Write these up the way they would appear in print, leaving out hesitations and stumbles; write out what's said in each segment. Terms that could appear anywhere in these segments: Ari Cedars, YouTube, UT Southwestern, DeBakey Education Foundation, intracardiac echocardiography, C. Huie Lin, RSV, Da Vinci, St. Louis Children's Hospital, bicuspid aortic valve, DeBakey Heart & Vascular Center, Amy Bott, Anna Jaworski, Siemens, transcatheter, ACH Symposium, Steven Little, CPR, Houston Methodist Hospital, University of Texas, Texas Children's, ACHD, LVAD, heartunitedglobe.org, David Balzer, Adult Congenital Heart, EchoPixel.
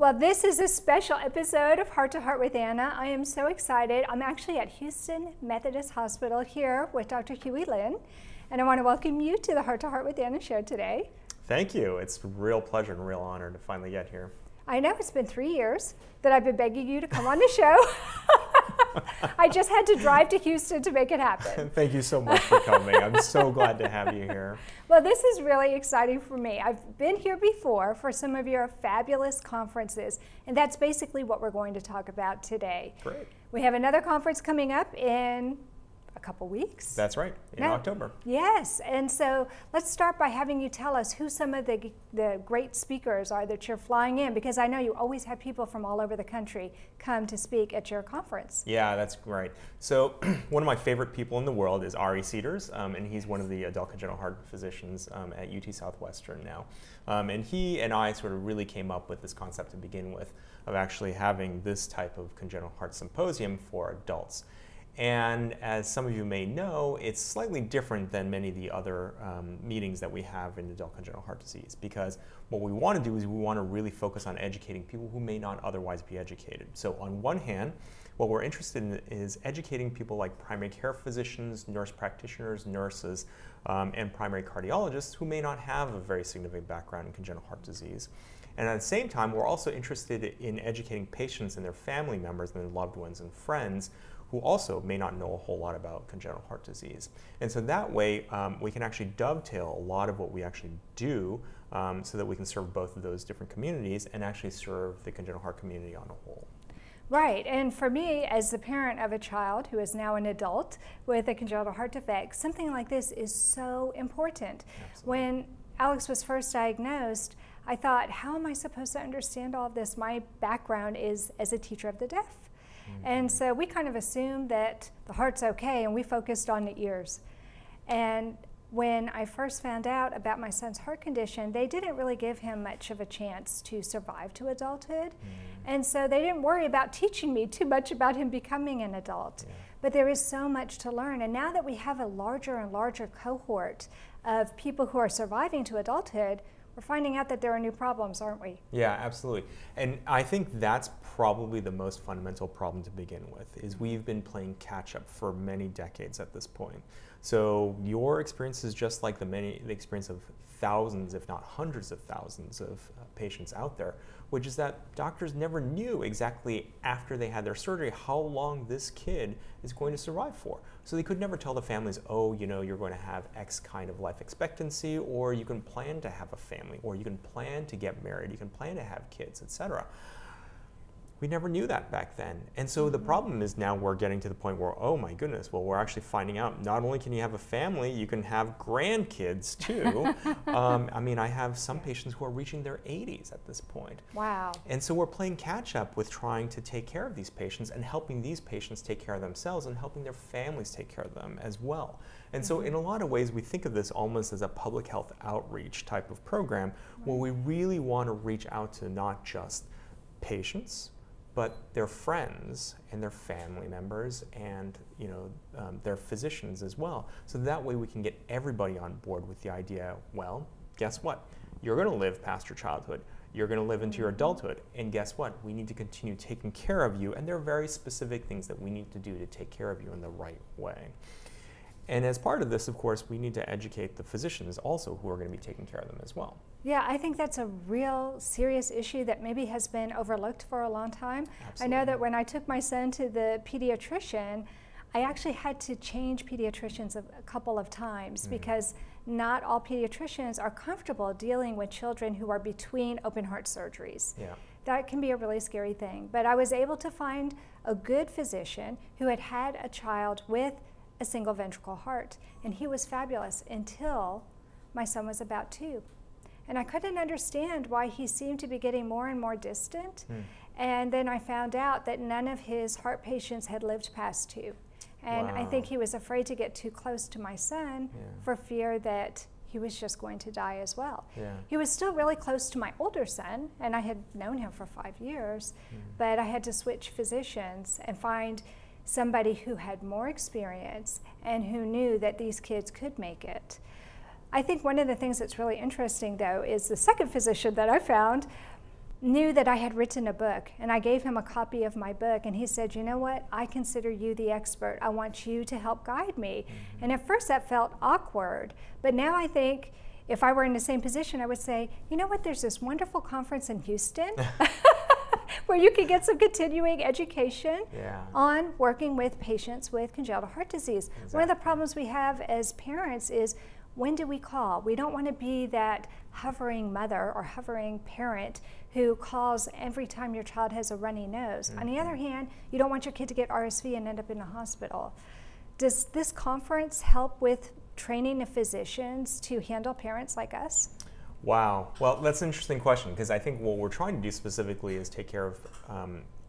Well, this is a special episode of Heart to Heart with Anna. I am so excited. I'm actually at Houston Methodist Hospital here with Dr. Huie Lin, and I want to welcome you to the Heart to Heart with Anna show today. Thank you. It's a real pleasure and real honor to finally get here. I know it's been 3 years that I've been begging you to come on the show. I just had to drive to Houston to make it happen. Thank you so much for coming. I'm so glad to have you here. Well, this is really exciting for me. I've been here before for some of your fabulous conferences, and that's basically what we're going to talk about today. Great. We have another conference coming up in a couple weeks. That's right, in October. Yes, and so let's start by having you tell us who some of the great speakers are that you're flying in, because I know you always have people from all over the country come to speak at your conference. Yeah, that's great. So one of my favorite people in the world is Ari Cedars, and he's one of the adult congenital heart physicians at UT Southwestern now. And he and I sort of really came up with this concept to begin with of actually having this type of congenital heart symposium for adults. And as some of you may know, it's slightly different than many of the other meetings that we have in adult congenital heart disease, because what we want to do is we want to really focus on educating people who may not otherwise be educated. So on one hand, what we're interested in is educating people like primary care physicians, nurse practitioners, nurses, and primary cardiologists who may not have a very significant background in congenital heart disease. And at the same time, we're also interested in educating patients and their family members and their loved ones and friends who also may not know a whole lot about congenital heart disease. And so that way, we can actually dovetail a lot of what we actually do so that we can serve both of those different communities and actually serve the congenital heart community on a whole. Right, and for me, as the parent of a child who is now an adult with a congenital heart defect, something like this is so important. Absolutely. When Alex was first diagnosed, I thought, how am I supposed to understand all of this? My background is as a teacher of the deaf. And so we kind of assumed that the heart's okay, and we focused on the ears. And when I first found out about my son's heart condition, they didn't really give him much of a chance to survive to adulthood. And so they didn't worry about teaching me too much about him becoming an adult. Yeah. But there is so much to learn. And now that we have a larger and larger cohort of people who are surviving to adulthood, we're finding out that there are new problems, aren't we? Yeah, absolutely. And I think that's probably the most fundamental problem to begin with, is we've been playing catch up for many decades at this point. So your experience is just like the experience of thousands, if not hundreds of thousands of patients out there, which is that doctors never knew exactly after they had their surgery how long this kid is going to survive for. So they could never tell the families, oh, you know, you're going to have X kind of life expectancy, or you can plan to have a family, or you can plan to get married, you can plan to have kids, etc. We never knew that back then. And so the problem is now we're getting to the point where, oh my goodness, well, we're actually finding out not only can you have a family, you can have grandkids too. I mean, I have some patients who are reaching their 80s at this point. Wow. And so we're playing catch up with trying to take care of these patients and helping these patients take care of themselves and helping their families take care of them as well. And so in a lot of ways, we think of this almost as a public health outreach type of program where we really want to reach out to not just patients, but their friends and their family members and their physicians as well. So that way we can get everybody on board with the idea, well, guess what? You're going to live past your childhood. You're going to live into your adulthood. And guess what? We need to continue taking care of you. And there are very specific things that we need to do to take care of you in the right way. And as part of this, of course, we need to educate the physicians also who are going to be taking care of them as well. Yeah, I think that's a real serious issue that maybe has been overlooked for a long time. Absolutely. I know that when I took my son to the pediatrician, I actually had to change pediatricians a couple of times because not all pediatricians are comfortable dealing with children who are between open heart surgeries. Yeah. That can be a really scary thing. But I was able to find a good physician who had had a child with a single ventricle heart, and he was fabulous until my son was about 2. And I couldn't understand why he seemed to be getting more and more distant. And then I found out that none of his heart patients had lived past 2. And wow. I think he was afraid to get too close to my son for fear that he was just going to die as well. Yeah. He was still really close to my older son, and I had known him for 5 years, but I had to switch physicians and find somebody who had more experience and who knew that these kids could make it. I think one of the things that's really interesting, though, is the second physician that I found knew that I had written a book, and I gave him a copy of my book, and he said, you know what, I consider you the expert. I want you to help guide me. And at first that felt awkward, but now I think if I were in the same position, I would say, you know what, there's this wonderful conference in Houston where you can get some continuing education on working with patients with congenital heart disease. Exactly. One of the problems we have as parents is, when do we call? We don't want to be that hovering mother or hovering parent who calls every time your child has a runny nose. Mm-hmm. On the other hand, you don't want your kid to get RSV and end up in the hospital. Does this conference help with training the physicians to handle parents like us? Wow. Well, that's an interesting question, because I think what we're trying to do specifically is take care of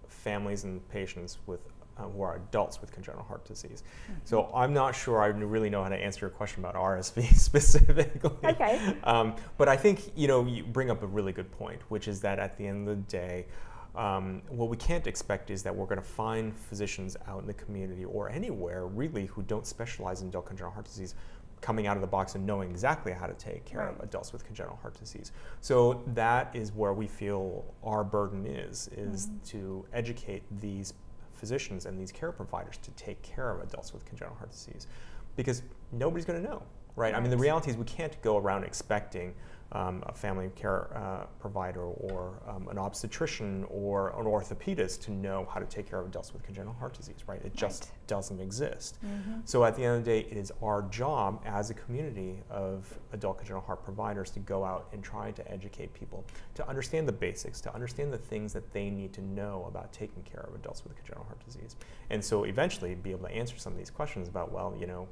families and patients with who are adults with congenital heart disease. Mm-hmm. So I'm not sure I really know how to answer your question about RSV specifically. Okay. But I think, you know, you bring up a really good point, which is that at the end of the day, what we can't expect is that we're going to find physicians out in the community or anywhere really who don't specialize in adult congenital heart disease coming out of the box and knowing exactly how to take care of adults with congenital heart disease. So that is where we feel our burden is to educate these physicians and these care providers to take care of adults with congenital heart disease, because nobody's going to know, right? I mean, the reality is we can't go around expecting a family care provider or an obstetrician or an orthopedist to know how to take care of adults with congenital heart disease, right? It just doesn't exist. So at the end of the day, it is our job as a community of adult congenital heart providers to go out and try to educate people to understand the basics, to understand the things that they need to know about taking care of adults with congenital heart disease. And so eventually be able to answer some of these questions about, well, you know,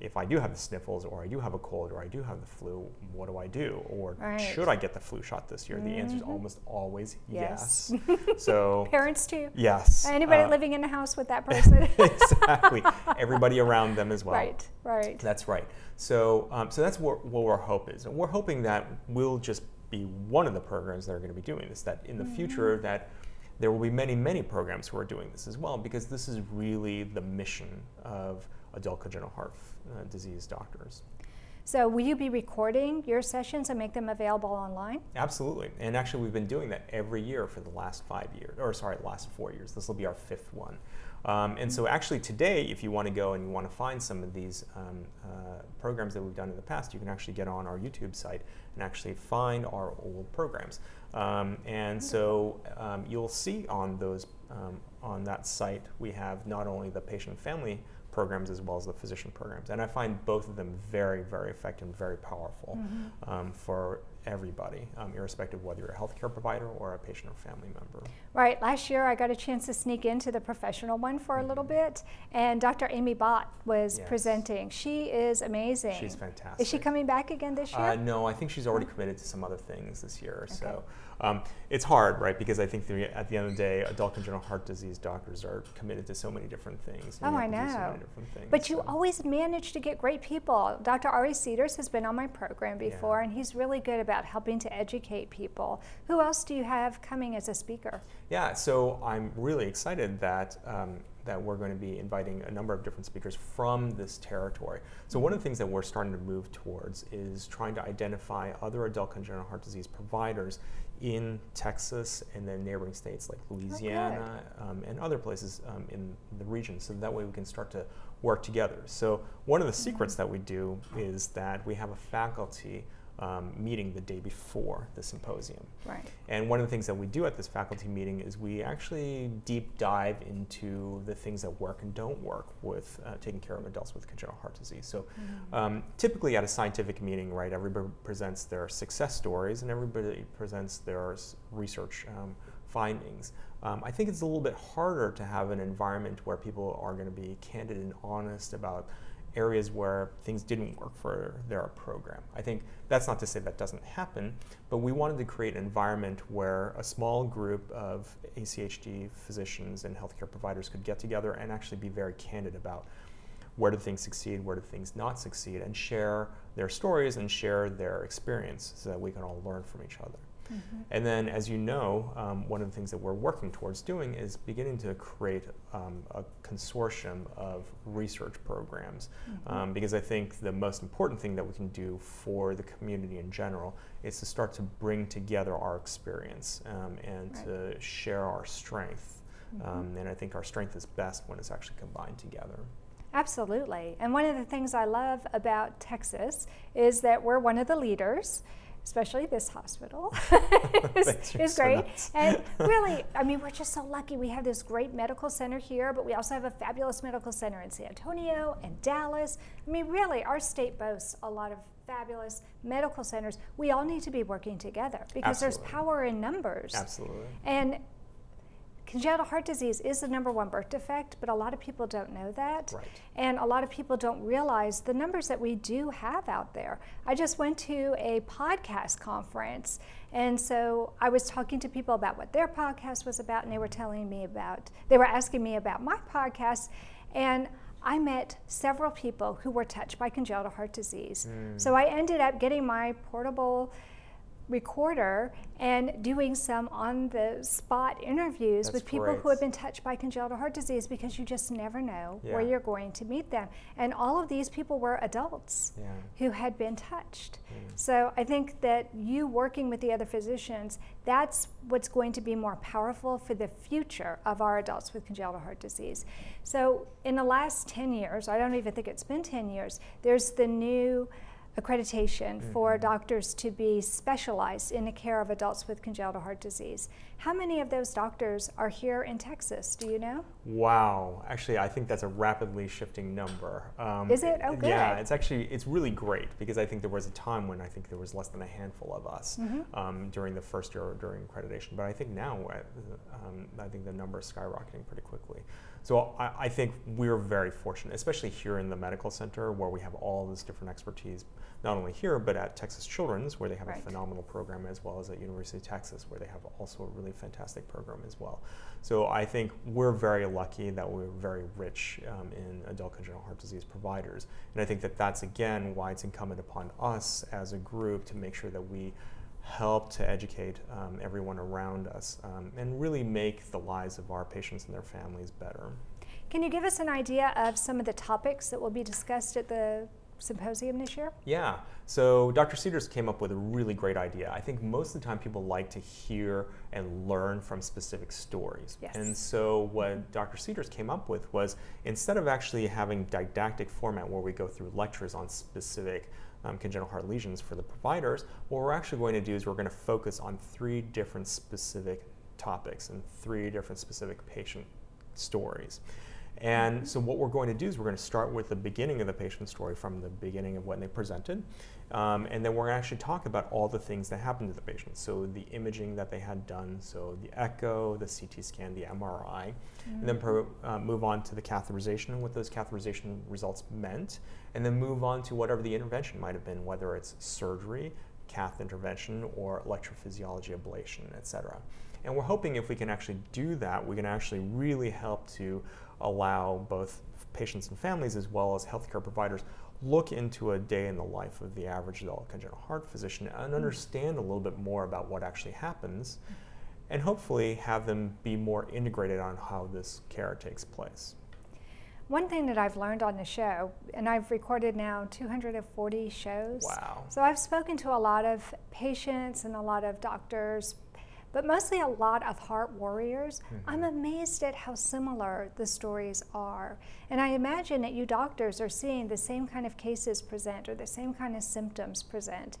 if I do have the sniffles, or I do have a cold, or I do have the flu, what do I do? Or should I get the flu shot this year? The answer is almost always yes. So parents too. Yes. Anybody living in the house with that person. Exactly. Everybody around them as well. Right. Right. That's right. So, so that's what our hope is, and we're hoping that we'll just be one of the programs that are going to be doing this. That in the future, that there will be many, many programs who are doing this as well, because this is really the mission of adult congenital heart disease doctors. So will you be recording your sessions and make them available online? Absolutely, and actually we've been doing that every year for the last 5 years, or sorry, last 4 years. This will be our fifth one. And so actually today, if you want to go and you want to find some of these programs that we've done in the past, you can actually get on our YouTube site and actually find our old programs. And so you'll see on those, on that site, we have not only the patient and family programs as well as the physician programs. And I find both of them very, very effective and very powerful for everybody, irrespective of whether you're a healthcare provider or a patient or family member. Right, last year I got a chance to sneak into the professional one for a little bit, and Dr. Amy Bott was presenting. She is amazing. She's fantastic. Is she coming back again this year? No, I think she's already committed to some other things this year. So it's hard, right? Because I think at the end of the day, adult congenital heart disease doctors are committed to so many different things. Oh, I know. So many different things, but you always manage to get great people. Dr. Ari Cedars has been on my program before, and he's really good about helping to educate people. Who else do you have coming as a speaker? Yeah, so I'm really excited that that we're going to be inviting a number of different speakers from this territory. So one of the things that we're starting to move towards is trying to identify other adult congenital heart disease providers in Texas and then neighboring states like Louisiana and other places in the region, so that way we can start to work together. So one of the secrets that we do is that we have a faculty meeting the day before the symposium. Right. And one of the things that we do at this faculty meeting is we actually deep dive into the things that work and don't work with taking care of adults with congenital heart disease. So typically at a scientific meeting, right, everybody presents their success stories and everybody presents their research findings. I think it's a little bit harder to have an environment where people are going to be candid and honest about areas where things didn't work for their program. I think that's not to say that doesn't happen, but we wanted to create an environment where a small group of ACHD physicians and healthcare providers could get together and actually be very candid about where do things succeed, where do things not succeed, and share their stories and share their experience so that we can all learn from each other. And then, as you know, one of the things that we're working towards doing is beginning to create a consortium of research programs, because I think the most important thing that we can do for the community in general is to start to bring together our experience and to share our strength. And I think our strength is best when it's actually combined together. Absolutely. And one of the things I love about Texas is that we're one of the leaders, especially this hospital, is great. And really, I mean, we're just so lucky. We have this great medical center here, but we also have a fabulous medical center in San Antonio and Dallas. I mean, really, our state boasts a lot of fabulous medical centers. We all need to be working together because there's power in numbers. Absolutely. And congenital heart disease is the #1 birth defect, but a lot of people don't know that. Right. And a lot of people don't realize the numbers that we do have out there. I just went to a podcast conference, and so I was talking to people about what their podcast was about, and they were telling me about, they were asking me about my podcast, and I met several people who were touched by congenital heart disease. So I ended up getting my portable recorder and doing some on-the-spot interviews with people who have been touched by congenital heart disease, because you just never know where you're going to meet them. And all of these people were adults who had been touched. So I think that you working with the other physicians, that's what's going to be more powerful for the future of our adults with congenital heart disease. So in the last 10 years, I don't even think it's been 10 years, there's the new accreditation for doctors to be specialized in the care of adults with congenital heart disease. How many of those doctors are here in Texas? Do you know? Wow. Actually, I think that's a rapidly shifting number. Is it? Oh, good. Yeah, it's actually, it's really great, because I think there was a time when I think there was less than a handful of us during the first year or during accreditation. But I think now, I think the number is skyrocketing pretty quickly. So I think we're very fortunate, especially here in the medical center, where we have all this different expertise, not only here, but at Texas Children's, where they have a phenomenal program, as well as at University of Texas, where they have also a really fantastic program as well. So I think we're very lucky that we're very rich in adult congenital heart disease providers. And I think that that's, again, why it's incumbent upon us as a group to make sure that we help to educate everyone around us and really make the lives of our patients and their families better. Can you give us an idea of some of the topics that will be discussed at the symposium this year? Yeah, so Dr. Cedars came up with a really great idea. I think most of the time people like to hear and learn from specific stories. And so what Dr. Cedars came up with was, instead of actually having didactic format where we go through lectures on specific congenital heart lesions for the providers, what we're actually going to do is we're going to focus on 3 different specific topics and 3 different specific patient stories. And so what we're going to do is we're going to start with the beginning of the patient story, from the beginning of when they presented, and then we're going to actually talk about all the things that happened to the patient. So the imaging that they had done, so the echo, the CT scan, the MRI, and then move on to the catheterization and what those catheterization results meant, and then move on to whatever the intervention might have been, whether it's surgery, cath intervention, or electrophysiology ablation, etc. And we're hoping if we can actually do that, we can actually really help to allow both patients and families, as well as healthcare providers, look into a day in the life of the average adult congenital heart physician and understand a little bit more about what actually happens, and hopefully have them be more integrated on how this care takes place. One thing that I've learned on the show, and I've recorded now 240 shows. Wow. So I've spoken to a lot of patients and a lot of doctors, but mostly a lot of heart warriors. I'm amazed at how similar the stories are. And I imagine that you doctors are seeing the same kind of cases present, or the same kind of symptoms present.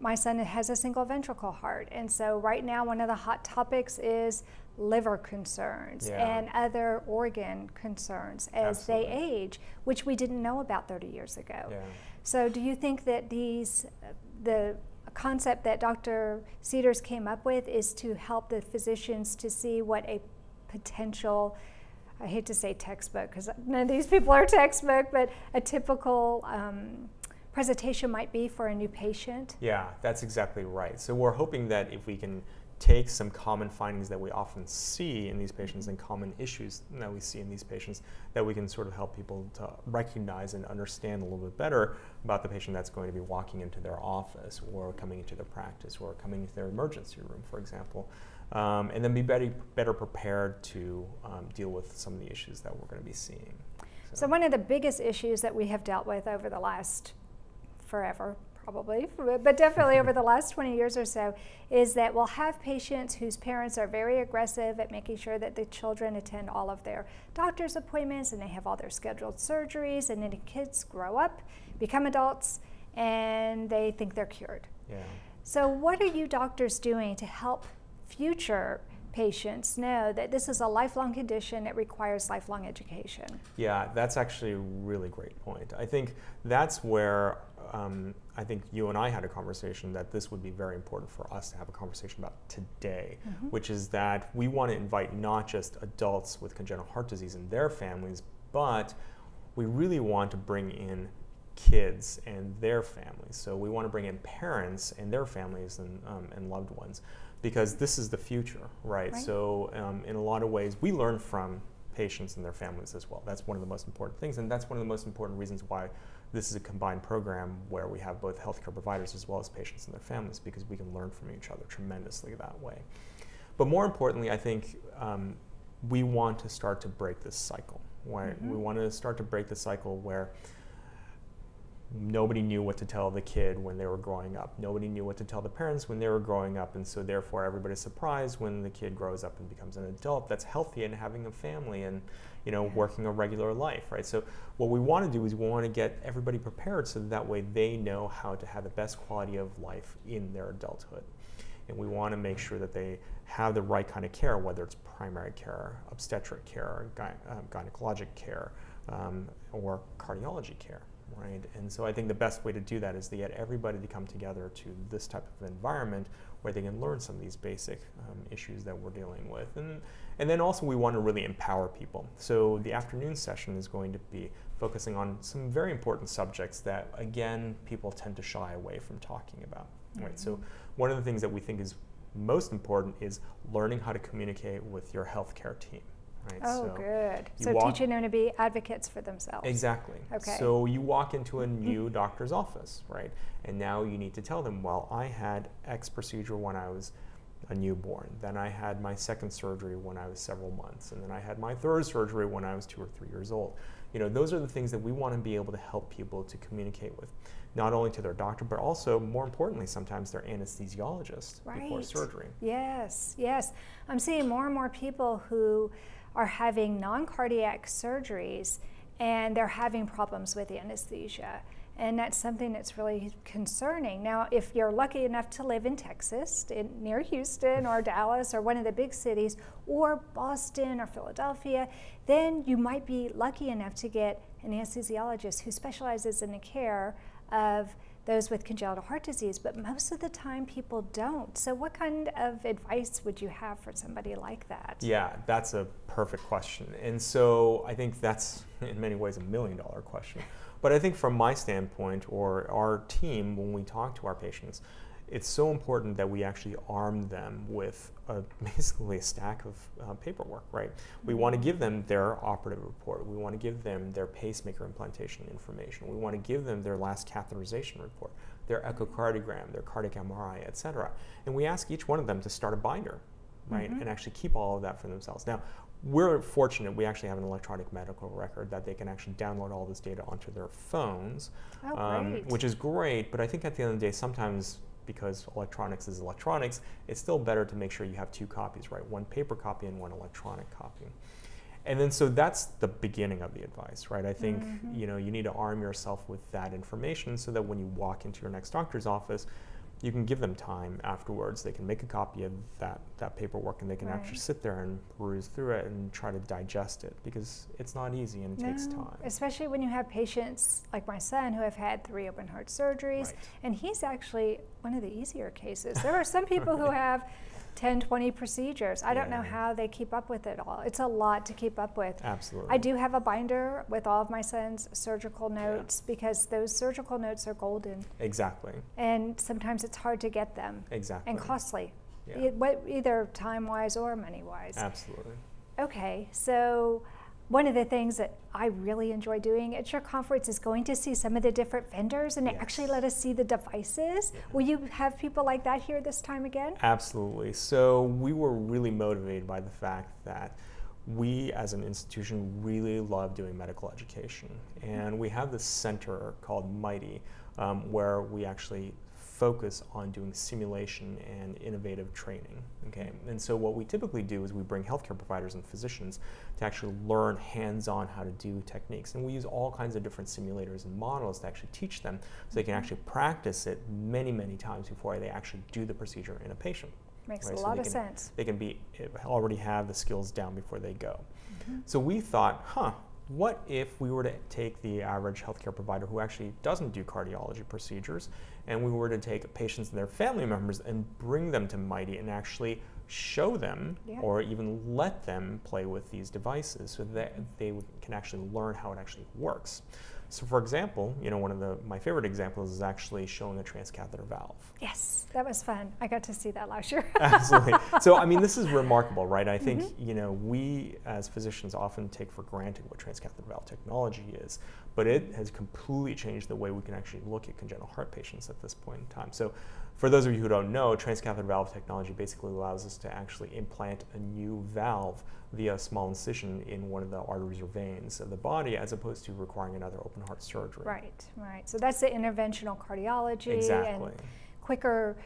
My son has a single ventricle heart, and so right now one of the hot topics is liver concerns and other organ concerns as they age, which we didn't know about 30 years ago. So do you think that the concept that Dr. Cedars came up with is to help the physicians to see what a potential, I hate to say textbook, because none of these people are textbook, but a typical presentation might be for a new patient? Yeah, that's exactly right. So we're hoping that if we can take some common findings that we often see in these patients and common issues that we see in these patients that we can sort of help people to recognize and understand a little bit better about the patient that's going to be walking into their office or coming into their practice or coming into their emergency room, for example, and then be better prepared to deal with some of the issues that we're going to be seeing. So one of the biggest issues that we have dealt with over the last forever, probably, but definitely over the last 20 years or so, is that we'll have patients whose parents are very aggressive at making sure that the children attend all of their doctor's appointments and they have all their scheduled surgeries, and then the kids grow up, become adults, and they think they're cured. Yeah. So what are you doctors doing to help future patients know that this is a lifelong condition that requires lifelong education? Yeah, that's actually a really great point. I think that's where I think you and I had a conversation that this would be very important for us to have a conversation about today, mm-hmm. which is that we want to invite not just adults with congenital heart disease and their families, but we really want to bring in kids and their families. So we want to bring in parents and their families and loved ones, because this is the future, right? So in a lot of ways, we learn from patients and their families as well. That's one of the most important things, and that's one of the most important reasons why this is a combined program where we have both healthcare providers as well as patients and their families, because we can learn from each other tremendously that way. But more importantly, I think we want to start to break this cycle. Right? Mm-hmm. We want to start to break the cycle where nobody knew what to tell the kid when they were growing up. Nobody knew what to tell the parents when they were growing up, and so therefore everybody's surprised when the kid grows up and becomes an adult that's healthy and having a family and, you know, working a regular life, right? So what we want to do is we want to get everybody prepared so that way they know how to have the best quality of life in their adulthood. And we want to make sure that they have the right kind of care, whether it's primary care, obstetric care, gynecologic care, or cardiology care. Right? And so I think the best way to do that is to get everybody to come together to this type of environment where they can learn some of these basic issues that we're dealing with. And then also we want to really empower people. So the afternoon session is going to be focusing on some very important subjects that, again, people tend to shy away from talking about. Right? Mm-hmm. So one of the things that we think is most important is learning how to communicate with your healthcare team. Right. Oh, so good. So teaching them to be advocates for themselves. Exactly. Okay. So you walk into a new doctor's office, right? And now you need to tell them, well, I had X procedure when I was a newborn. Then I had my second surgery when I was several months. And then I had my third surgery when I was 2 or 3 years old. You know, those are the things that we want to be able to help people to communicate with, not only to their doctor, but also, more importantly, sometimes their anesthesiologist before surgery. Yes, yes. I'm seeing more and more people who are having non-cardiac surgeries and they're having problems with anesthesia. And that's something that's really concerning. Now, if you're lucky enough to live in Texas, near Houston or Dallas or one of the big cities, or Boston or Philadelphia, then you might be lucky enough to get an anesthesiologist who specializes in the care of those with congenital heart disease, but most of the time people don't. So what kind of advice would you have for somebody like that? Yeah, that's a perfect question. And so I think that's in many ways a million-dollar question. But I think from my standpoint or our team, when we talk to our patients, it's so important that we actually arm them with basically a stack of paperwork, right? We want to give them their operative report. We want to give them their pacemaker implantation information. We want to give them their last catheterization report, their echocardiogram, their cardiac MRI, et cetera. And we ask each one of them to start a binder, right? Mm-hmm. And actually keep all of that for themselves. Now, we're fortunate, we actually have an electronic medical record that they can actually download all this data onto their phones, which is great, but I think at the end of the day, sometimes because electronics is electronics, it's still better to make sure you have two copies, right? One paper copy and one electronic copy. And then so that's the beginning of the advice, right? I think you know, you need to arm yourself with that information so that when you walk into your next doctor's office, you can give them time afterwards. They can make a copy of that paperwork and they can actually sit there and peruse through it and try to digest it, because it's not easy and it takes time. Especially when you have patients like my son who have had 3 open heart surgeries, and he's actually one of the easier cases. There are some people who have 10, 20 procedures. I don't know how they keep up with it all. It's a lot to keep up with. Absolutely. I do have a binder with all of my son's surgical notes because those surgical notes are golden. Exactly. And sometimes it's hard to get them. Exactly. And costly. either time-wise or money-wise. Absolutely. Okay, so one of the things that I really enjoy doing at your conference is going to see some of the different vendors and actually let us see the devices. Will you have people like that here this time again? Absolutely. So we were really motivated by the fact that we as an institution really love doing medical education. And we have this center called MIGHTY where we actually focus on doing simulation and innovative training, okay? And so what we typically do is we bring healthcare providers and physicians to actually learn hands-on how to do techniques. And we use all kinds of different simulators and models to actually teach them so they can actually practice it many, many times before they actually do the procedure in a patient. Makes a lot of sense. They can be, already have the skills down before they go. So we thought, what if we were to take the average healthcare provider who actually doesn't do cardiology procedures, and we were to take patients and their family members and bring them to MIGHTY and actually show them or even let them play with these devices so that they can actually learn how it actually works. So for example, you know, one of my favorite examples is actually showing a transcatheter valve. Yes, that was fun. I got to see that last year. Absolutely. So I mean, this is remarkable, right? I think, you know, we as physicians often take for granted what transcatheter valve technology is, but it has completely changed the way we can actually look at congenital heart patients at this point in time. So for those of you who don't know, transcatheter valve technology basically allows us to actually implant a new valve via a small incision in one of the arteries or veins of the body as opposed to requiring another open heart surgery. Right, right. So that's the interventional cardiology. Exactly. And quicker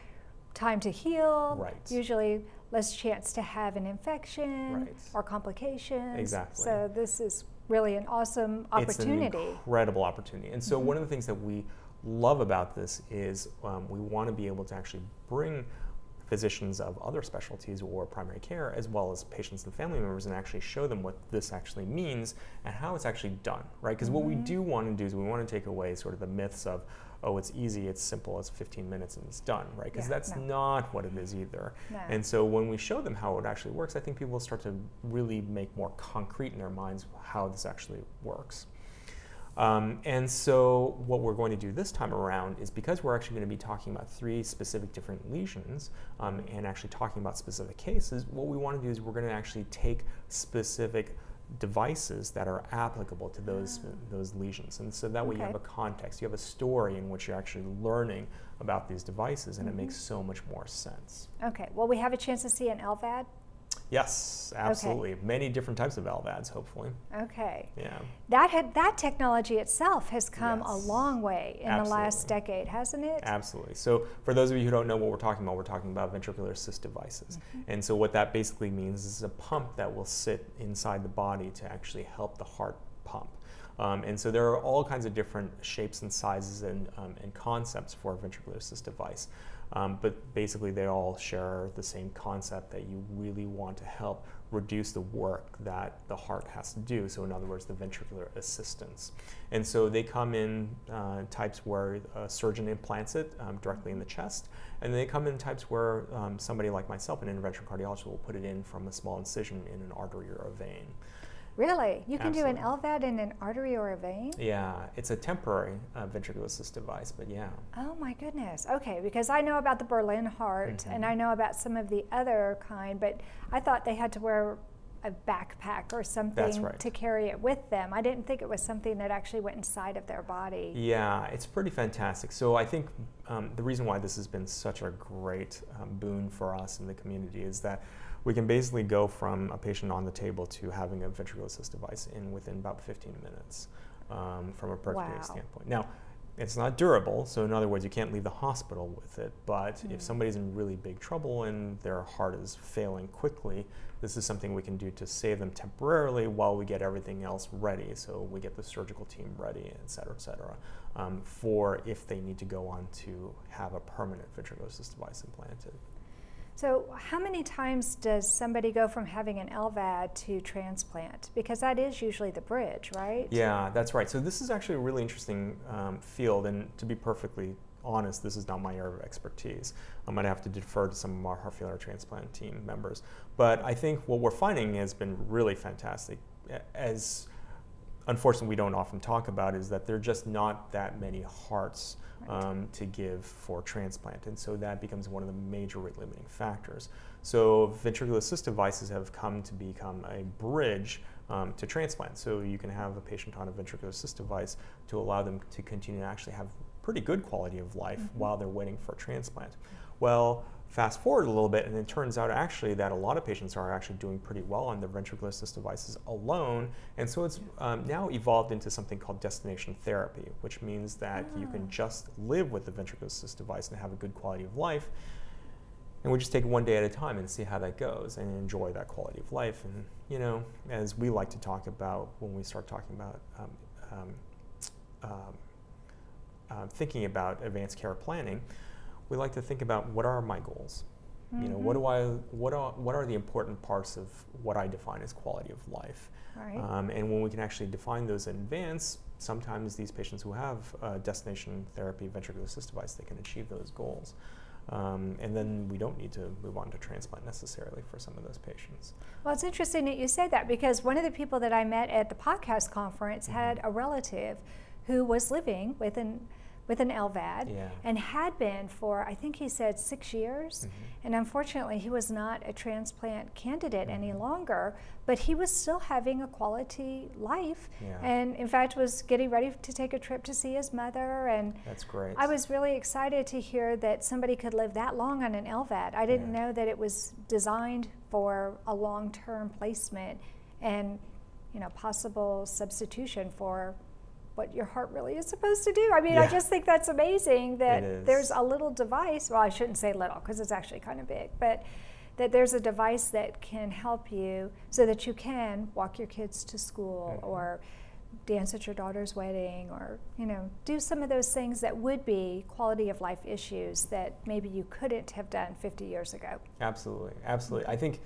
time to heal. Right. Usually less chance to have an infection or complications. Exactly. So this is really an awesome opportunity. It's an incredible opportunity. And so one of the things that we love about this is we want to be able to actually bring physicians of other specialties or primary care as well as patients and family members and actually show them what this actually means and how it's actually done, right? Because what we do want to do is we want to take away sort of the myths of, oh, it's easy, it's simple, it's 15 minutes and it's done, right? Because that's not what it is either. And so when we show them how it actually works, I think people will start to really make more concrete in their minds how this actually works. And so what we're going to do this time around is because we're actually going to be talking about three specific different lesions and actually talking about specific cases, what we want to do is we're going to actually take specific devices that are applicable to those lesions. And so that way you have a context, you have a story in which you're actually learning about these devices and it makes so much more sense. Okay, well we have a chance to see an LVAD? Yes, absolutely. Many different types of LVADs, hopefully. Okay. Yeah. That technology itself has come a long way in the last decade, hasn't it? Absolutely. So for those of you who don't know what we're talking about ventricular assist devices. And so what that basically means is a pump that will sit inside the body to actually help the heart pump. And so there are all kinds of different shapes and sizes and concepts for a ventricular assist device. But basically they all share the same concept that you really want to help reduce the work that the heart has to do. So in other words, the ventricular assistance. And so they come in types where a surgeon implants it directly in the chest, and they come in types where somebody like myself, an interventional cardiologist, will put it in from a small incision in an artery or a vein. Really? You can do an LVAD in an artery or a vein? Yeah, it's a temporary ventricular assist device, but yeah. Oh my goodness. Okay, because I know about the Berlin heart and I know about some of the other kind, but I thought they had to wear a backpack or something to carry it with them. I didn't think it was something that actually went inside of their body. Yeah, it's pretty fantastic. So I think the reason why this has been such a great boon for us in the community is that we can basically go from a patient on the table to having a ventricular assist device in within about 15 minutes from a percutaneous standpoint. Now, it's not durable, so in other words, you can't leave the hospital with it, but if somebody's in really big trouble and their heart is failing quickly, this is something we can do to save them temporarily while we get everything else ready. So we get the surgical team ready, et cetera, for if they need to go on to have a permanent ventricular assist device implanted. So how many times does somebody go from having an LVAD to transplant? Because that is usually the bridge, right? Yeah, that's right. So this is actually a really interesting field, and to be perfectly honest, this is not my area of expertise. I might have to defer to some of our heart failure transplant team members. But I think what we're finding has been really fantastic. As unfortunately we don't often talk about is that there are just not that many hearts to give for transplant, and so that becomes one of the major rate limiting factors. So ventricular assist devices have come to become a bridge to transplant. So you can have a patient on a ventricular assist device to allow them to continue to actually have pretty good quality of life while they're waiting for a transplant. Well, fast forward a little bit, and it turns out actually that a lot of patients are actually doing pretty well on the ventricular assist devices alone, and so it's now evolved into something called destination therapy, which means that you can just live with the ventricular assist device and have a good quality of life, and we just take it one day at a time and see how that goes and enjoy that quality of life. And you know, as we like to talk about when we start talking about thinking about advanced care planning, we like to think about what are my goals. You know, what are the important parts of what I define as quality of life? Right. And when we can actually define those in advance, sometimes these patients who have destination therapy ventricular assist device, they can achieve those goals. And then we don't need to move on to transplant necessarily for some of those patients. Well, it's interesting that you say that, because one of the people that I met at the podcast conference had a relative who was living with an LVAD and had been for, I think he said, 6 years. And unfortunately, he was not a transplant candidate any longer, but he was still having a quality life and, in fact, was getting ready to take a trip to see his mother. And that's great. I was really excited to hear that somebody could live that long on an LVAD. I didn't know that it was designed for a long-term placement and, you know, possible substitution for what your heart really is supposed to do. I mean, I just think that's amazing that there's a little device, well, I shouldn't say little because it's actually kind of big, but that there's a device that can help you so that you can walk your kids to school or dance at your daughter's wedding or, you know, do some of those things that would be quality of life issues that maybe you couldn't have done 50 years ago. Absolutely, absolutely. I think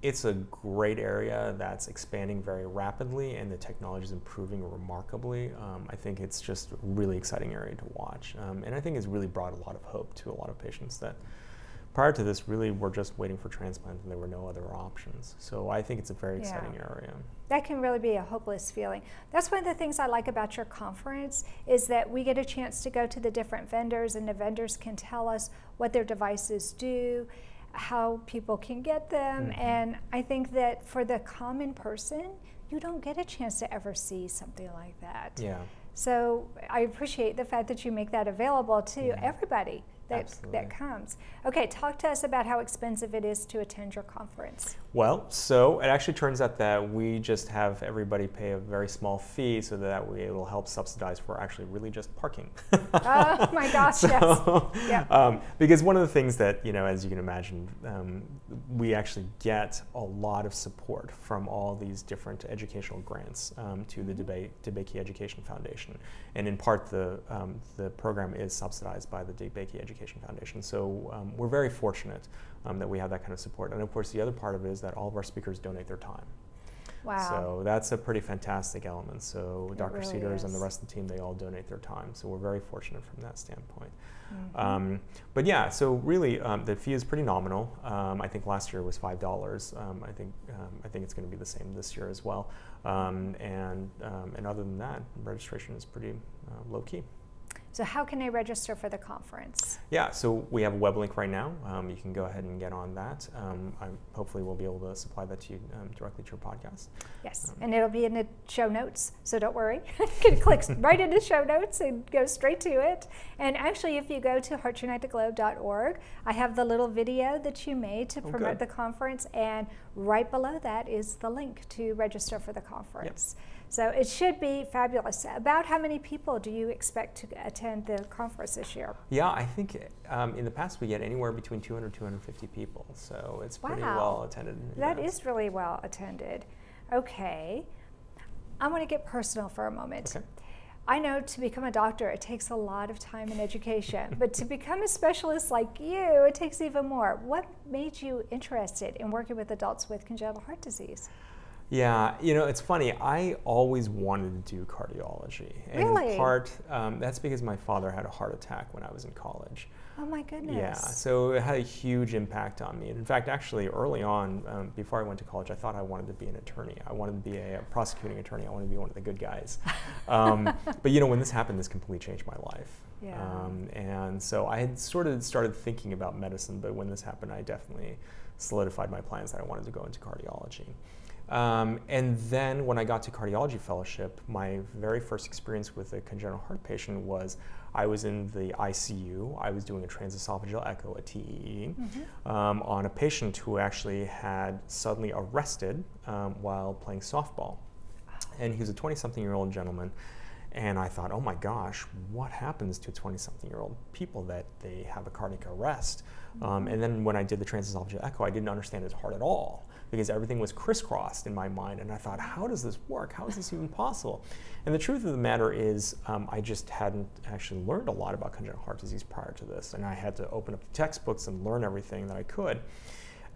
it's a great area that's expanding very rapidly, and the technology is improving remarkably. I think it's just a really exciting area to watch. And I think it's really brought a lot of hope to a lot of patients that prior to this really were just waiting for transplant and there were no other options. So I think it's a very exciting area. That can really be a hopeless feeling. That's one of the things I like about your conference is that we get a chance to go to the different vendors, and the vendors can tell us what their devices do, how people can get them, and I think that for the common person, you don't get a chance to ever see something like that. So I appreciate the fact that you make that available to everybody that comes. Okay, talk to us about how expensive it is to attend your conference. Well, so it actually turns out that we just have everybody pay a very small fee so that it will help subsidize for actually really just parking. Oh my gosh, so, yes. Because one of the things that, you know, as you can imagine, we actually get a lot of support from all these different educational grants to the DeBakey Education Foundation. And in part, the program is subsidized by the DeBakey Education Foundation. So we're very fortunate that we have that kind of support. And of course, the other part of it is that all of our speakers donate their time. Wow. So that's a pretty fantastic element. So it Dr. Cedars and the rest of the team, they all donate their time. So we're very fortunate from that standpoint. But yeah, so really the fee is pretty nominal. I think last year was $5. I think it's going to be the same this year as well. And other than that, registration is pretty low key. So how can I register for the conference? Yeah, so we have a web link right now. You can go ahead and get on that. Hopefully we'll be able to supply that to you directly to your podcast. Yes, and it'll be in the show notes, so don't worry. You can click right into show notes and go straight to it. And actually, if you go to heartunitedglobe.org, I have the little video that you made to promote the conference, and right below that is the link to register for the conference. Yep. So it should be fabulous. About how many people do you expect to attend the conference this year? Yeah, I think in the past we get anywhere between 200 to 250 people. So it's pretty well attended. That is really well attended. Okay. I want to get personal for a moment. Okay. I know to become a doctor, it takes a lot of time and education, but to become a specialist like you, it takes even more. What made you interested in working with adults with congenital heart disease? Yeah, you know, it's funny. I always wanted to do cardiology. And in part, that's because my father had a heart attack when I was in college. Oh my goodness. Yeah, so it had a huge impact on me. And in fact, actually early on, before I went to college, I thought I wanted to be an attorney. I wanted to be a prosecuting attorney. I wanted to be one of the good guys. But you know, when this happened, this completely changed my life. Yeah. And so I had sort of started thinking about medicine, but when this happened, I definitely solidified my plans that I wanted to go into cardiology. And then when I got to cardiology fellowship, my very first experience with a congenital heart patient was I was in the ICU. I was doing a transesophageal echo, a TEE, on a patient who actually had suddenly arrested while playing softball. And he was a 20-something-year-old gentleman. And I thought, oh my gosh, what happens to 20-something-year-old people that they have a cardiac arrest? And then when I did the transesophageal echo, I didn't understand his heart at all, because everything was crisscrossed in my mind. And I thought, how does this work? How is this even possible? And the truth of the matter is I just hadn't actually learned a lot about congenital heart disease prior to this. And I had to open up the textbooks and learn everything that I could.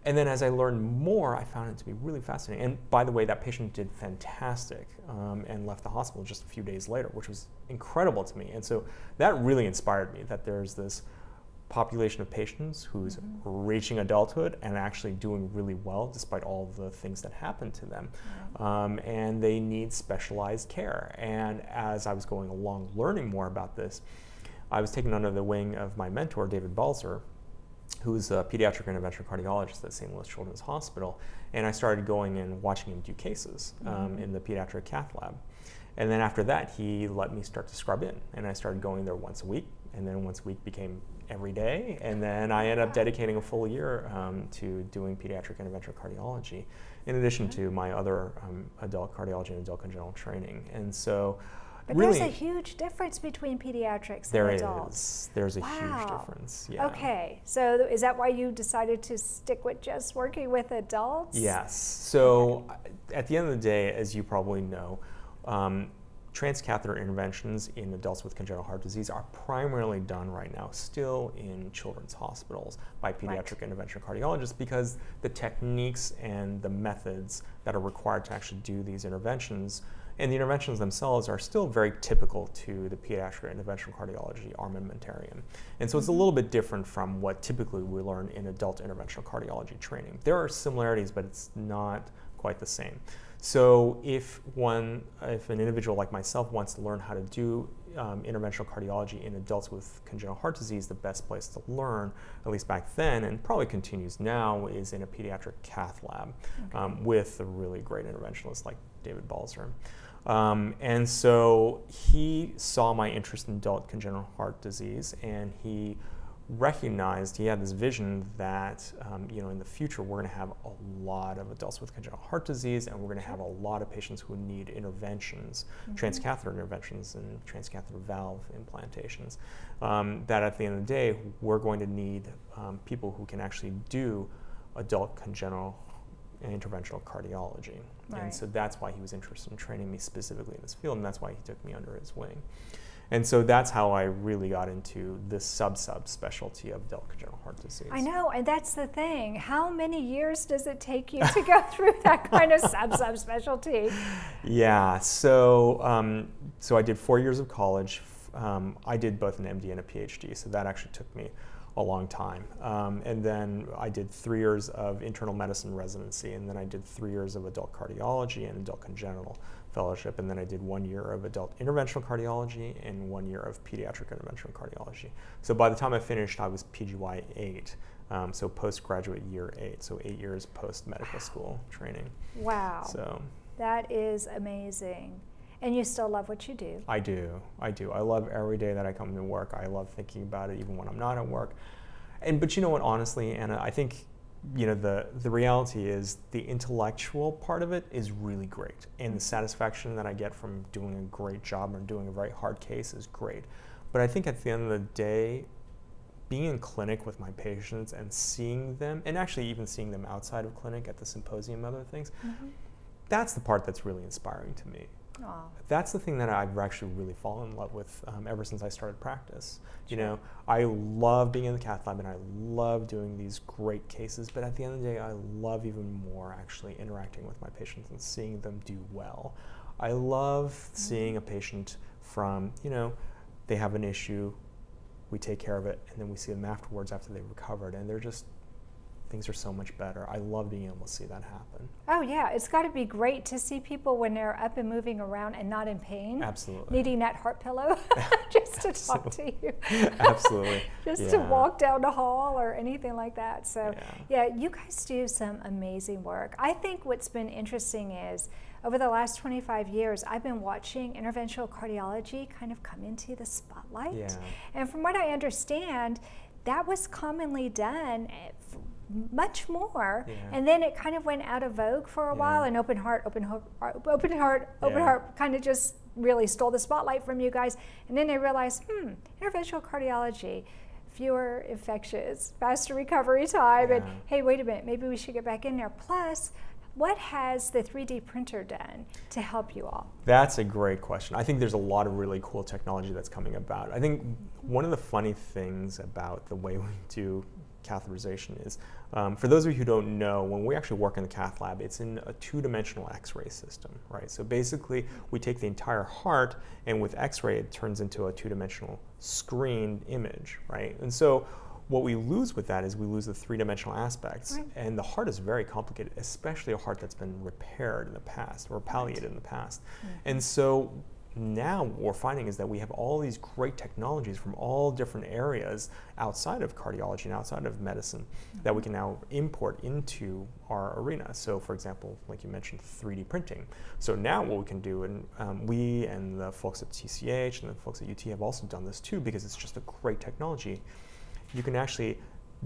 And then as I learned more, I found it to be really fascinating. And by the way, that patient did fantastic and left the hospital just a few days later, which was incredible to me. And so that really inspired me, that there's this population of patients who's reaching adulthood and actually doing really well despite all the things that happened to them. And they need specialized care. And as I was going along learning more about this, I was taken under the wing of my mentor, David Balzer, who's a pediatric interventional cardiologist at St. Louis Children's Hospital. And I started going and watching him do cases in the pediatric cath lab. And then after that, he let me start to scrub in. And I started going there once a week. And then once a week became every day. And then I ended up dedicating a full year to doing pediatric interventional cardiology, in addition to my other adult cardiology and adult congenital training. And so but really, there's a huge difference between pediatrics and adults. There's a huge difference. Yeah. Okay. So is that why you decided to stick with just working with adults? Yes. So at the end of the day, as you probably know, transcatheter interventions in adults with congenital heart disease are primarily done right now still in children's hospitals by pediatric interventional cardiologists, because the techniques and the methods that are required to actually do these interventions and the interventions themselves are still very typical to the pediatric interventional cardiology armamentarium. And so it's a little bit different from what typically we learn in adult interventional cardiology training. There are similarities, but it's not quite the same. So if an individual like myself wants to learn how to do interventional cardiology in adults with congenital heart disease, the best place to learn, at least back then, and probably continues now, is in a pediatric cath lab with a really great interventionalist like David Balzer. And so he saw my interest in adult congenital heart disease, and he recognized, he had this vision that you know, in the future we're going to have a lot of adults with congenital heart disease, and we're going to have a lot of patients who need interventions, transcatheter interventions and transcatheter valve implantations, that at the end of the day we're going to need people who can actually do adult congenital interventional cardiology. And so that's why he was interested in training me specifically in this field, and that's why he took me under his wing. And so that's how I really got into this subspecialty of adult congenital heart disease. I know, and that's the thing. How many years does it take you to go through that kind of subspecialty? Yeah, so so I did 4 years of college. I did both an MD and a PhD, so that actually took me a long time. And then I did 3 years of internal medicine residency, and then I did 3 years of adult cardiology and adult congenital fellowship, and then I did 1 year of adult interventional cardiology and 1 year of pediatric interventional cardiology. So by the time I finished, I was PGY 8, so postgraduate year 8, so 8 years post-medical school training. Wow. So that is amazing. And you still love what you do? I do. I do. I love every day that I come to work. I love thinking about it even when I'm not at work. But you know what, honestly, Anna, I think the reality is the intellectual part of it is really great. And the satisfaction that I get from doing a great job or doing a very hard case is great. But I think at the end of the day, being in clinic with my patients and seeing them, and actually even seeing them outside of clinic at the symposium and other things, that's the part that's really inspiring to me. Aww. That's the thing that I've actually really fallen in love with ever since I started practice. You know, I love being in the cath lab and I love doing these great cases, but at the end of the day, I love even more actually interacting with my patients and seeing them do well. I love seeing a patient from, you know, they have an issue, we take care of it, and then we see them afterwards after they've recovered, and they're just, things are so much better. I love being able to see that happen. Oh yeah, it's got to be great to see people when they're up and moving around and not in pain. Absolutely. Needing that heart pillow just to talk to you. Absolutely. Just to walk down the hall or anything like that. So yeah, you guys do some amazing work. I think what's been interesting is over the last 25 years, I've been watching interventional cardiology kind of come into the spotlight. Yeah. And from what I understand, that was commonly done much more, and then it kind of went out of vogue for a while, and open heart kind of just really stole the spotlight from you guys, and then they realized, interventional cardiology, fewer infections, faster recovery time, and hey, wait a minute, maybe we should get back in there. Plus, what has the 3D printer done to help you all? That's a great question. I think there's a lot of really cool technology that's coming about. I think one of the funny things about the way we do catheterization is, for those of you who don't know, when we actually work in the cath lab, it's in a two-dimensional X-ray system, right? So basically, we take the entire heart, and with X-ray, it turns into a two-dimensional screened image, right? And so what we lose with that is we lose the three-dimensional aspects, and the heart is very complicated, especially a heart that's been repaired in the past or palliated in the past. And so now what we're finding is that we have all these great technologies from all different areas outside of cardiology and outside of medicine that we can now import into our arena. So for example, like you mentioned, 3D printing. So now what we can do, and we and the folks at TCH and the folks at UT have also done this too, because it's just a great technology. You can actually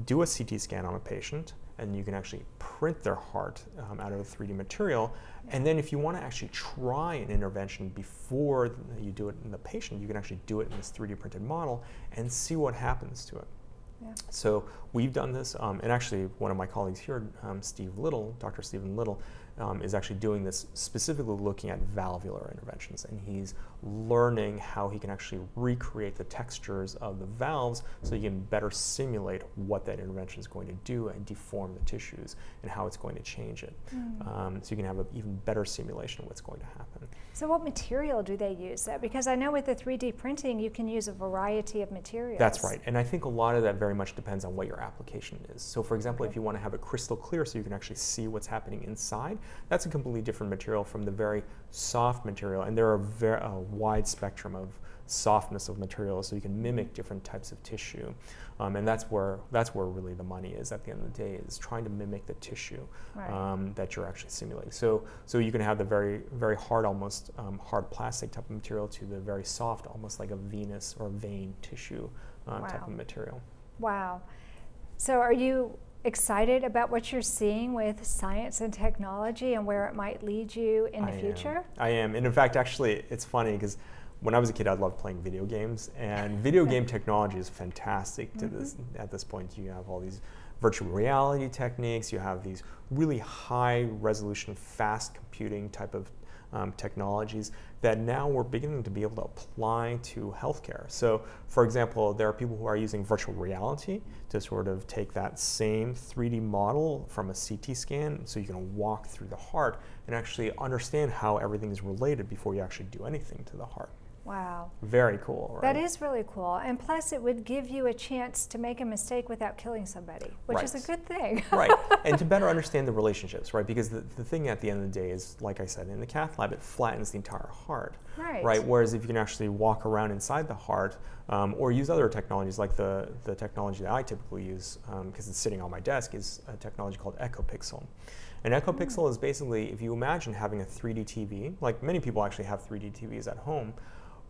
do a CT scan on a patient, and you can actually print their heart out of a 3D material. And then if you want to actually try an intervention before you do it in the patient, you can actually do it in this 3D printed model and see what happens to it. Yeah. So we've done this, and actually one of my colleagues here, Dr. Steven Little, is actually doing this specifically looking at valvular interventions, and he's learning how he can actually recreate the textures of the valves so he can better simulate what that intervention is going to do and deform the tissues and how it's going to change it. So you can have an even better simulation of what's going to happen. So what material do they use? Because I know with the 3D printing you can use a variety of materials. That's right, and I think a lot of that very much depends on what your application is. So for example, if you want to have it crystal clear so you can actually see what's happening inside, that's a completely different material from the very soft material, and there are a wide spectrum of softness of materials, so you can mimic different types of tissue, and that's where really the money is at the end of the day, is trying to mimic the tissue that you're actually simulating. So you can have the very, very hard, almost hard plastic type of material to the very soft, almost like a venous or vein tissue type of material. Wow. So are you excited about what you're seeing with science and technology and where it might lead you in the future? I am, and in fact, actually, it's funny because when I was a kid, I loved playing video games, and video game technology is fantastic to this. At this point, you have all these virtual reality techniques, you have these really high resolution, fast computing type of technologies that now we're beginning to be able to apply to healthcare. So, for example, there are people who are using virtual reality to sort of take that same 3D model from a CT scan, so you can walk through the heart and actually understand how everything is related before you actually do anything to the heart. Wow. Very cool, right? That is really cool. And plus, it would give you a chance to make a mistake without killing somebody, which is a good thing. And to better understand the relationships, right? Because the thing at the end of the day is, like I said, in the cath lab, it flattens the entire heart. Right. Whereas if you can actually walk around inside the heart, or use other technologies, like the technology that I typically use, because it's sitting on my desk, is a technology called EchoPixel. And EchoPixel is basically, if you imagine having a 3D TV, like many people actually have 3D TVs at home,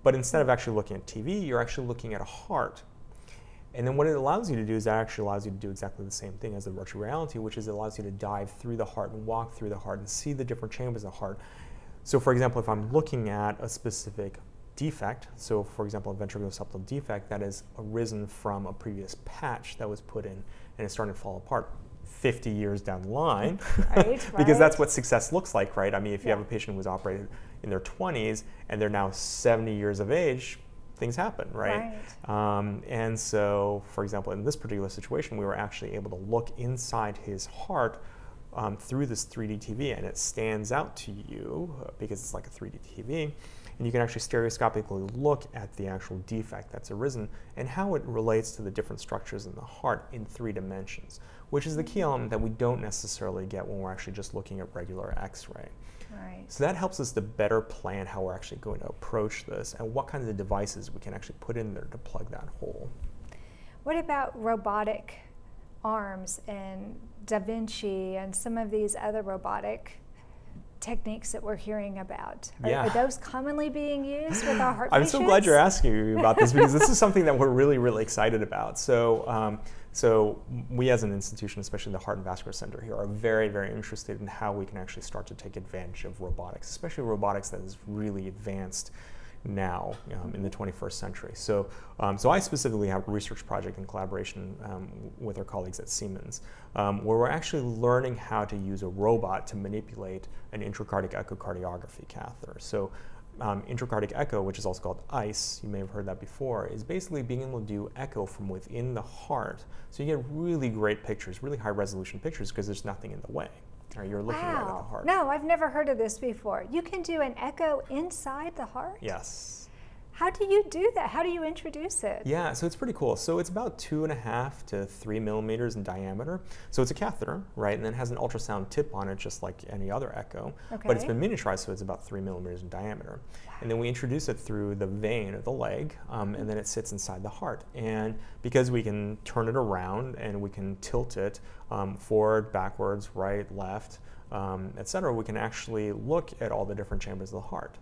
but instead of actually looking at TV, you're actually looking at a heart. And then what it allows you to do is that actually allows you to do exactly the same thing as the virtual reality, which is it allows you to dive through the heart and walk through the heart and see the different chambers of the heart. So for example, if I'm looking at a specific defect, so for example, a ventriculoceptal defect that has arisen from a previous patch that was put in and it's starting to fall apart 50 years down the line, because that's what success looks like, right? I mean, if you have a patient who was operated in their 20s and they're now 70 years of age, things happen, right? And so, for example, in this particular situation, we were actually able to look inside his heart through this 3D TV, and it stands out to you because it's like a 3D TV, and you can actually stereoscopically look at the actual defect that's arisen and how it relates to the different structures in the heart in 3 dimensions, which is the key element that we don't necessarily get when we're actually just looking at regular X-ray. Right. So that helps us to better plan how we're actually going to approach this and what kinds of devices we can actually put in there to plug that hole. What about robotic arms and Da Vinci and some of these other robotic techniques that we're hearing about? Are those commonly being used with our heart patients? I'm so glad you're asking me about this, because this is something that we're really, really excited about. So, so we as an institution, especially the Heart and Vascular Center here, are very, very interested in how we can actually start to take advantage of robotics, especially robotics that is really advanced now in the 21st century. So, so I specifically have a research project in collaboration with our colleagues at Siemens, where we're actually learning how to use a robot to manipulate an intracardiac echocardiography catheter. So intracardiac echo, which is also called ICE, you may have heard that before, is basically being able to do echo from within the heart. So you get really great pictures, really high resolution pictures, because there's nothing in the way. Or you're looking right at the heart. No, I've never heard of this before. You can do an echo inside the heart? Yes. How do you do that? How do you introduce it? Yeah, so it's pretty cool. So it's about 2.5 to 3 millimeters in diameter. So it's a catheter, right? And then it has an ultrasound tip on it, just like any other echo. Okay. But it's been miniaturized, so it's about 3 millimeters in diameter. Wow. And then we introduce it through the vein of the leg, and then it sits inside the heart. And because we can turn it around and we can tilt it forward, backwards, right, left, et cetera, we can actually look at all the different chambers of the heart.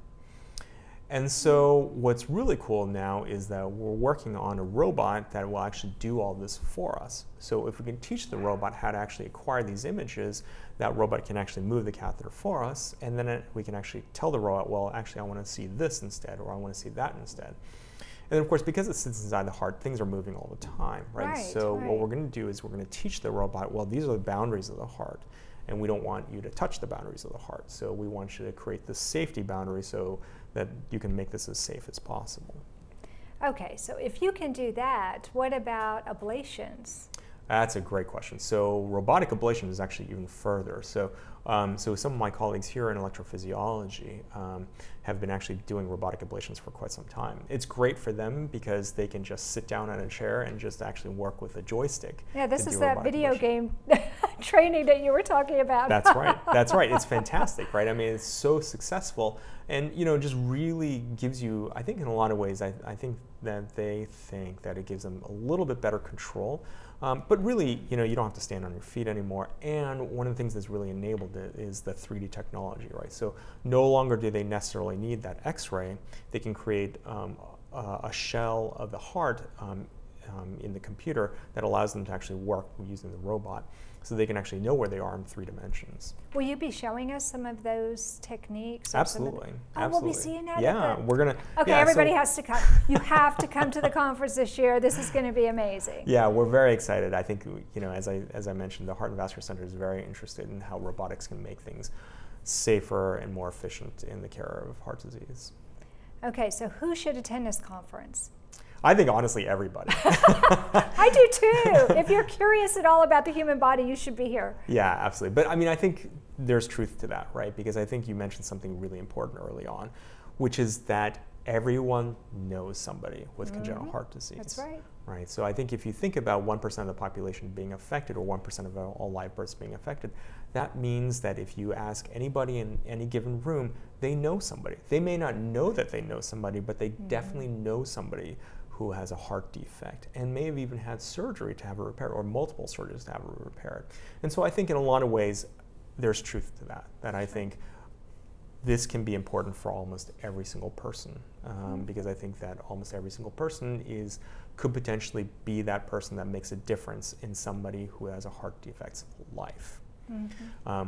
And so what's really cool now is that we're working on a robot that will actually do all this for us. So if we can teach the robot how to actually acquire these images, that robot can actually move the catheter for us, and then we can actually tell the robot, well, actually I want to see this instead, or I want to see that instead. And then, of course, because it sits inside the heart, things are moving all the time, right? So what we're going to do is we're going to teach the robot, well, these are the boundaries of the heart, and we don't want you to touch the boundaries of the heart. So we want you to create this safety boundary so that you can make this as safe as possible. Okay, so if you can do that, what about ablations? That's a great question. So robotic ablation is actually even further. So, some of my colleagues here in electrophysiology have been actually doing robotic ablations for quite some time. It's great for them because they can just sit down on a chair and just actually work with a joystick. Yeah, this is that video game training that you were talking about. That's right. That's right. It's fantastic, right? I mean, it's so successful, and you know, just really gives you, I think in a lot of ways, I think that they think that it gives them a little bit better control. But really, you know, you don't have to stand on your feet anymore. And one of the things that's really enabled it is the 3D technology, right? So no longer do they necessarily need that X-ray. They can create a shell of the heart in the computer that allows them to actually work using the robot. So they can actually know where they are in 3 dimensions. Will you be showing us some of those techniques? Absolutely. Absolutely. We'll be seeing that. Yeah, we're gonna. Okay, yeah, everybody has to come. You have to come to the conference this year. This is going to be amazing. Yeah, we're very excited. I think, you know, as I mentioned, the Heart and Vascular Center is very interested in how robotics can make things safer and more efficient in the care of heart disease. Okay, so who should attend this conference? I think, honestly, everybody. I do too. If you're curious at all about the human body, you should be here. Yeah, absolutely. But I mean, I think there's truth to that, right? Because I think you mentioned something really important early on, which is that everyone knows somebody with congenital heart disease. That's right. Right. So I think if you think about 1% of the population being affected, or 1% of all live births being affected, that means that if you ask anybody in any given room, they know somebody. They may not know that they know somebody, but they definitely know somebody who has a heart defect and may have even had surgery to have it repaired, or multiple surgeries to have it repaired. And so I think in a lot of ways, there's truth to that, that I think this can be important for almost every single person, because I think that almost every single person could potentially be that person that makes a difference in somebody who has a heart defect's life.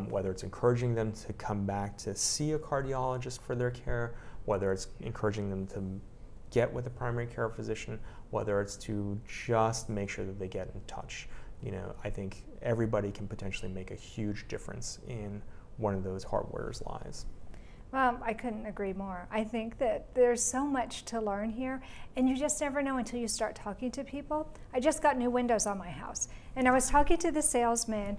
Whether it's encouraging them to come back to see a cardiologist for their care, whether it's encouraging them to get with a primary care physician, whether it's to just make sure that they get in touch. You know, I think everybody can potentially make a huge difference in one of those heart warriors' lives. Well, I couldn't agree more. I think that there's so much to learn here, and you just never know until you start talking to people. I just got new windows on my house, and I was talking to the salesman,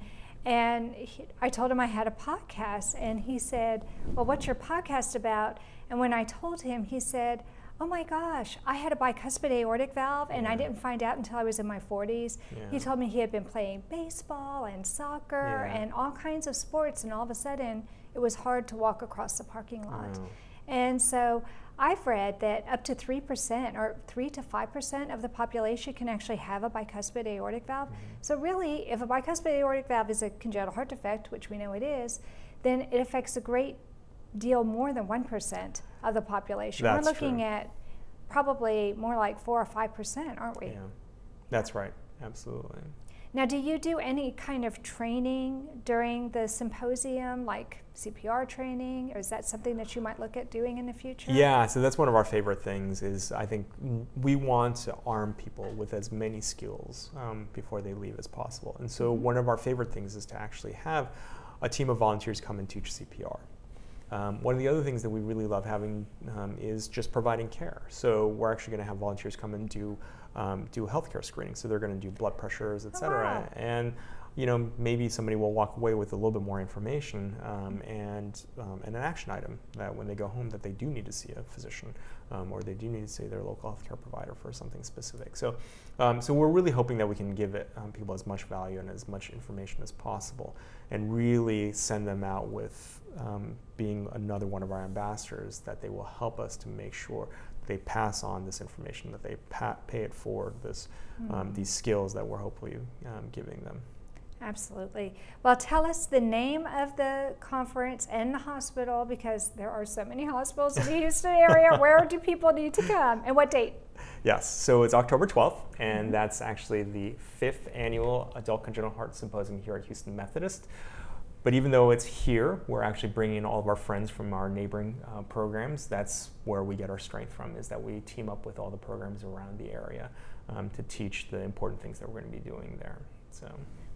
And I told him I had a podcast, and he said, well, what's your podcast about? And when I told him, he said, oh my gosh, I had a bicuspid aortic valve, and I didn't find out until I was in my 40s. Yeah. He told me he had been playing baseball and soccer and all kinds of sports, and all of a sudden, it was hard to walk across the parking lot. Wow. And so I've read that up to 3% or 3 to 5% of the population can actually have a bicuspid aortic valve. Mm-hmm. So really, if a bicuspid aortic valve is a congenital heart defect, which we know it is, then it affects a great deal more than 1% of the population. That's We're looking true. At probably more like 4 or 5%, aren't we? Yeah, that's right, absolutely. Now, do you do any kind of training during the symposium, like CPR training, or is that something that you might look at doing in the future? Yeah, so that's one of our favorite things is I think we want to arm people with as many skills before they leave as possible. And so one of our favorite things is to actually have a team of volunteers come and teach CPR. One of the other things that we really love having is just providing care. So we're actually going to have volunteers come and do healthcare screening. So they're going to do blood pressures, et cetera. Oh, wow. And you know, maybe somebody will walk away with a little bit more information and an action item that when they go home that they do need to see a physician or they do need to see their local healthcare provider for something specific. So, so we're really hoping that we can give it, people as much value and as much information as possible and really send them out with being another one of our ambassadors that they will help us to make sure they pass on this information, that they pay it forward, this, these skills that we're hopefully giving them. Absolutely. Well, tell us the name of the conference and the hospital, because there are so many hospitals in the Houston area. Where do people need to come, and what date? Yes, so it's October 12th, and that's actually the 5th annual Adult Congenital Heart Symposium here at Houston Methodist. But even though it's here, we're actually bringing in all of our friends from our neighboring programs. That's where we get our strength from, is that we team up with all the programs around the area to teach the important things that we're going to be doing there. So.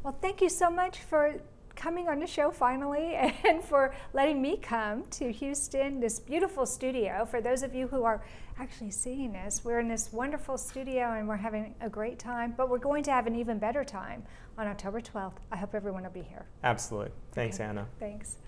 Well, thank you so much for coming on the show finally and for letting me come to Houston, this beautiful studio. For those of you who are actually seeing this, we're in this wonderful studio and we're having a great time, but we're going to have an even better time on October 12th. I hope everyone will be here. Absolutely. Thanks, Anna. Thanks.